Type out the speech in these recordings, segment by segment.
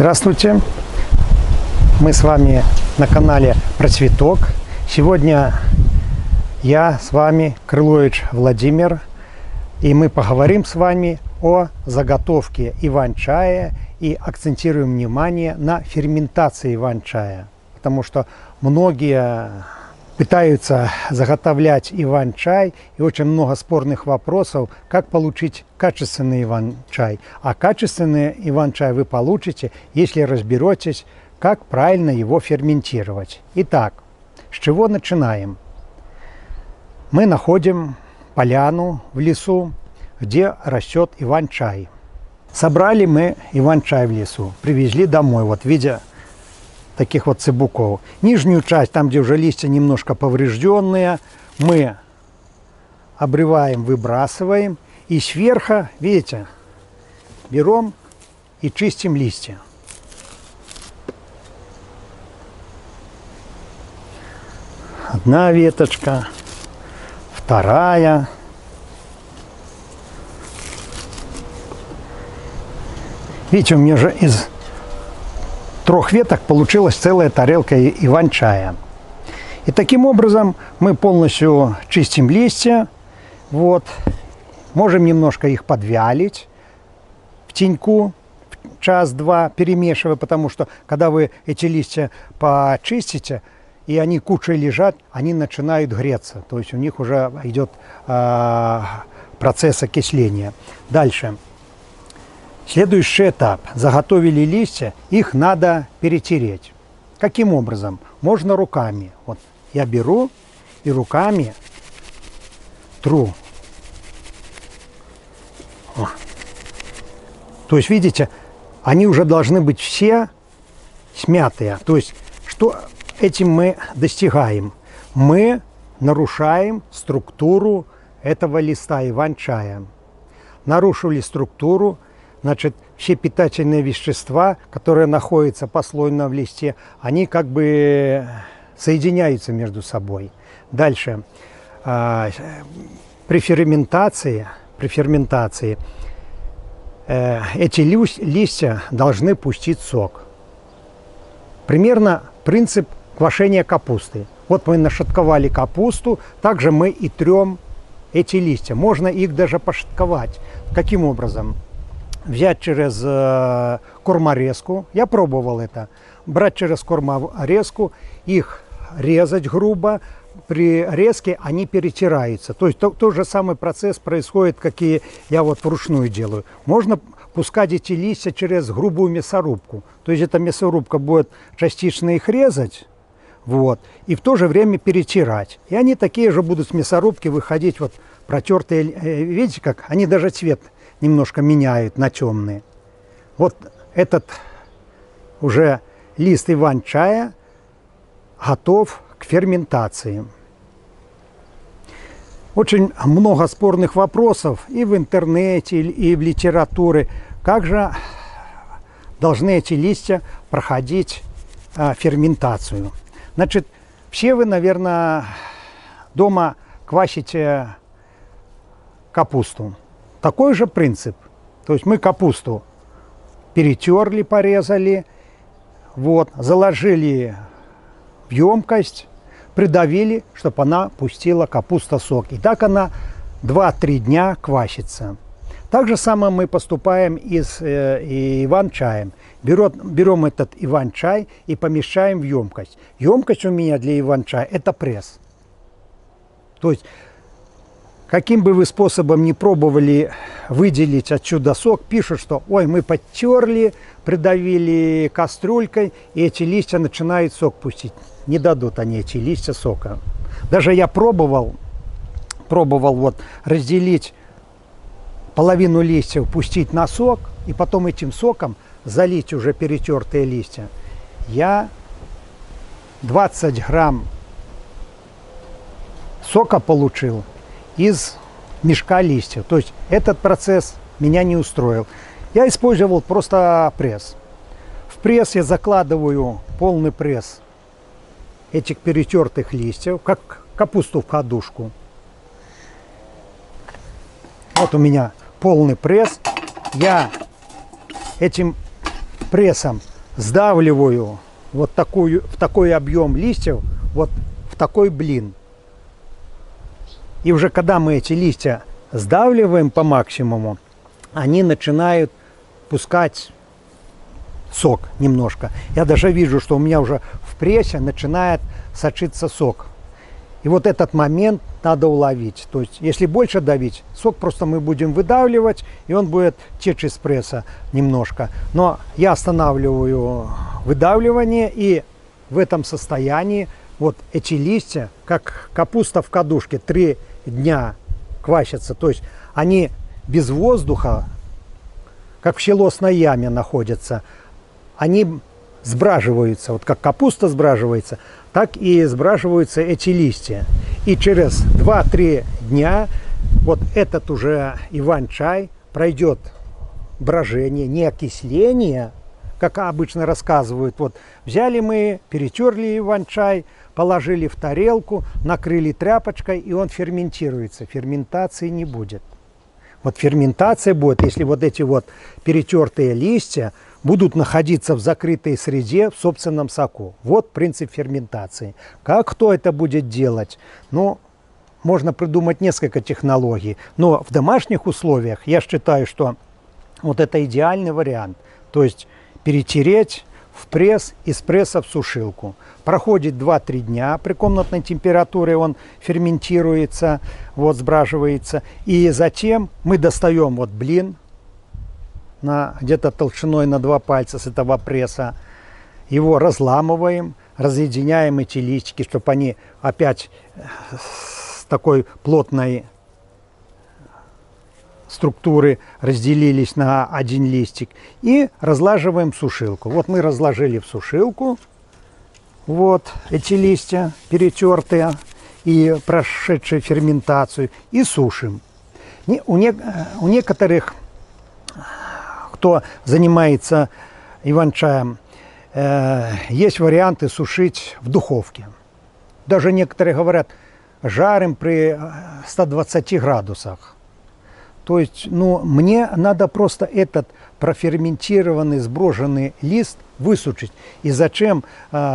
Здравствуйте! Мы с вами на канале Процветок. Сегодня я с вами, Крылович Владимир, и мы поговорим с вами о заготовке иван-чая и акцентируем внимание на ферментации иван-чая, потому что многие пытаются заготовлять иван-чай, и очень много спорных вопросов, как получить качественный иван-чай. А качественный иван-чай вы получите, если разберетесь, как правильно его ферментировать. Итак, с чего начинаем? Мы находим поляну в лесу, где растет иван-чай. Собрали мы иван-чай в лесу, привезли домой, вот видя таких вот цибуков. Нижнюю часть, там, где уже листья немножко поврежденные, мы обрываем, выбрасываем. И сверху, видите, берем и чистим листья. Одна веточка, вторая. Видите, у меня же из трех веток получилась целая тарелка иван-чая. И таким образом мы полностью чистим листья. Вот. Можем немножко их подвялить в теньку, час-два перемешивая, потому что когда вы эти листья почистите, и они кучей лежат, они начинают греться. То есть у них уже идет процесс окисления. Дальше. Следующий этап. Заготовили листья, их надо перетереть. Каким образом? Можно руками. Вот я беру и руками тру. О. То есть, видите, они уже должны быть все смятые. То есть, что этим мы достигаем? Мы нарушаем структуру этого листа иван-чая. Нарушили структуру, значит, все питательные вещества, которые находятся послойно в листе, они как бы соединяются между собой. Дальше. При ферментации эти листья должны пустить сок. Примерно принцип квашения капусты. Вот мы нашатковали капусту, также мы и трем эти листья. Можно их даже пошатковать. Каким образом? Взять через корморезку, я пробовал это, брать через корморезку, их резать грубо, при резке они перетираются. То есть тот же самый процесс происходит, как и я вот вручную делаю. Можно пускать эти листья через грубую мясорубку. То есть эта мясорубка будет частично их резать, вот, и в то же время перетирать. И они такие же будут с мясорубки выходить, вот протертые, видите как, они даже цвет немножко меняют на темные. Вот этот уже лист иван-чая готов к ферментации. Очень много спорных вопросов и в интернете, и в литературе. Как же должны эти листья проходить ферментацию? Значит, все вы, наверное, дома квасите капусту. Такой же принцип. То есть мы капусту перетерли, порезали, вот, заложили в емкость, придавили, чтобы она пустила капуста сок. И так она 2-3 дня квасится. Так же самое мы поступаем и с иван-чаем. Берем этот иван-чай и помещаем в емкость. Емкость у меня для иван-чая – это пресс. То есть каким бы вы способом ни пробовали выделить отсюда сок, пишут, что ой, мы подтерли, придавили кастрюлькой, и эти листья начинают сок пустить. Не дадут они эти листья сока. Даже я пробовал вот разделить половину листьев, пустить на сок, и потом этим соком залить уже перетертые листья. Я 20 грамм сока получил из мешка листьев. То есть этот процесс меня не устроил. Я использовал просто пресс. В пресс я закладываю полный пресс этих перетертых листьев, как капусту в кадушку. Вот у меня полный пресс. Я этим прессом сдавливаю вот такую, в такой объем листьев, вот в такой блин. И уже когда мы эти листья сдавливаем по максимуму, они начинают пускать сок немножко. Я даже вижу, что у меня уже в прессе начинает сочиться сок. И вот этот момент надо уловить. То есть, если больше давить, сок просто мы будем выдавливать, и он будет течь из пресса немножко. Но я останавливаю выдавливание, и в этом состоянии вот эти листья, как капуста в кадушке, 3 дня квасятся. То есть, они без воздуха, как в щелочной яме находятся. Они сбраживаются, вот как капуста сбраживается, так и сбраживаются эти листья. И через 2-3 дня вот этот уже Иван-чай пройдет брожение, не окисление, как обычно рассказывают. Вот взяли мы, перетерли Иван-чай, положили в тарелку, накрыли тряпочкой, и он ферментируется. Ферментации не будет. Вот ферментация будет, если вот эти вот перетертые листья будут находиться в закрытой среде в собственном соку. Вот принцип ферментации. Как кто это будет делать? Ну, можно придумать несколько технологий. Но в домашних условиях я считаю, что вот это идеальный вариант. То есть перетереть в пресс, из пресса в сушилку. Проходит 2-3 дня при комнатной температуре, он ферментируется, вот сбраживается. И затем мы достаем вот блин, где-то толщиной на 2 пальца с этого пресса. Его разламываем, разъединяем эти листики, чтобы они опять с такой плотной структуры разделились на 1 листик. И разлаживаем в сушилку. Вот мы разложили в сушилку вот эти листья, перетертые и прошедшие ферментацию, и сушим. У некоторых, кто занимается Иван-чаем, есть варианты сушить в духовке. Даже некоторые говорят, жарим при 120 градусах. То есть, ну, мне надо просто этот проферментированный, сброшенный лист высушить. И зачем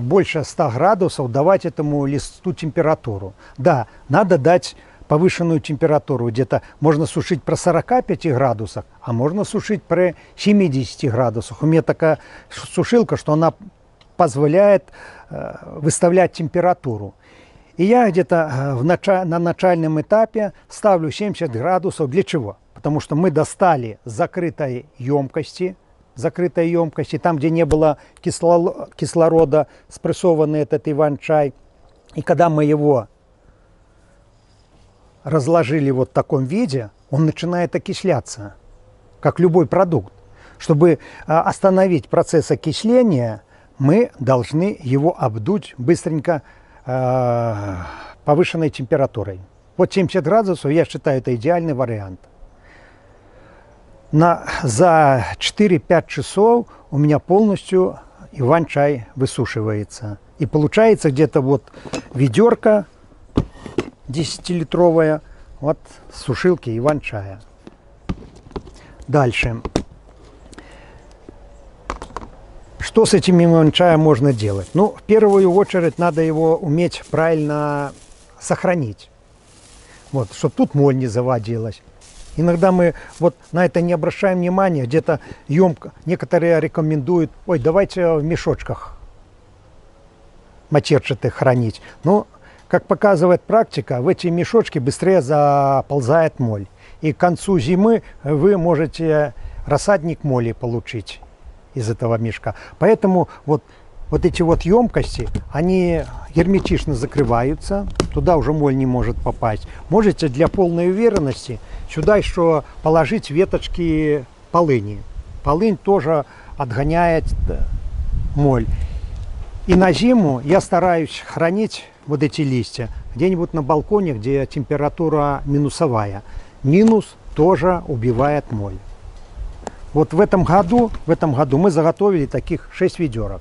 больше 100 градусов давать этому листу температуру? Да, надо дать повышенную температуру, где-то можно сушить при 45 градусах, а можно сушить при 70 градусах. У меня такая сушилка, что она позволяет выставлять температуру. И я где-то на начальном этапе ставлю 70 градусов. Для чего? Потому что мы достали с закрытой емкости, там, где не было кислорода, спрессованный этот Иван-чай. И когда мы его разложили вот в таком виде, он начинает окисляться, как любой продукт. Чтобы остановить процесс окисления, мы должны его обдуть быстренько повышенной температурой. Вот 70 градусов, я считаю, это идеальный вариант. За 4-5 часов у меня полностью Иван-чай высушивается. И получается где-то вот ведерко 10-литровая вот сушилки Иван-чая. Дальше. Что с этим Иван-чаем можно делать? Ну, в первую очередь надо его уметь правильно сохранить. Вот, чтобы тут моль не заводилась. Иногда мы вот на это не обращаем внимания, где-то емко. Некоторые рекомендуют, ой, давайте в мешочках матерчатых хранить. Но как показывает практика, в эти мешочки быстрее заползает моль. И к концу зимы вы можете рассадник моли получить из этого мешка. Поэтому вот эти вот емкости, они герметично закрываются, туда уже моль не может попасть. Можете для полной уверенности сюда еще положить веточки полыни. Полынь тоже отгоняет моль. И на зиму я стараюсь хранить вот эти листья где-нибудь на балконе, где температура минусовая. Минус тоже убивает моль. Вот в этом году мы заготовили таких 6 ведерок.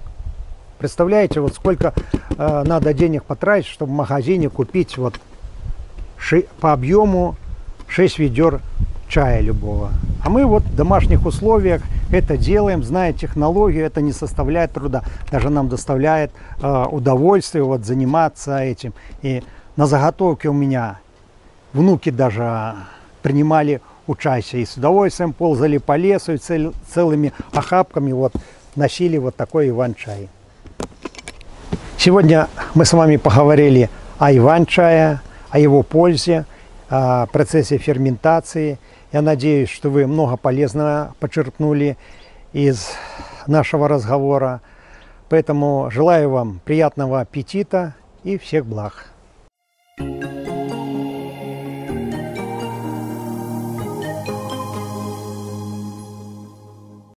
Представляете, вот сколько надо денег потратить, чтобы в магазине купить вот по объему 6 ведер чая любого. А мы вот в домашних условиях это делаем, зная технологию, это не составляет труда. Даже нам доставляет удовольствие вот заниматься этим. И на заготовке у меня внуки даже принимали участие и с удовольствием ползали по лесу и целыми охапками вот носили вот такой иван-чай. Сегодня мы с вами поговорили о иван-чае, о его пользе, о процессе ферментации. Я надеюсь, что вы много полезного почерпнули из нашего разговора. Поэтому желаю вам приятного аппетита и всех благ.